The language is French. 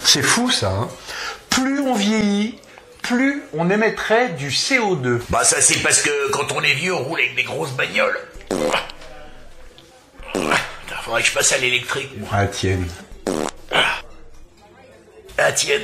C'est fou ça, hein. Plus on vieillit, plus on émettrait du CO2. Bah ça c'est parce que quand on est vieux, on roule avec des grosses bagnoles. Faudrait que je passe à l'électrique. Ah tienne. Ah tienne.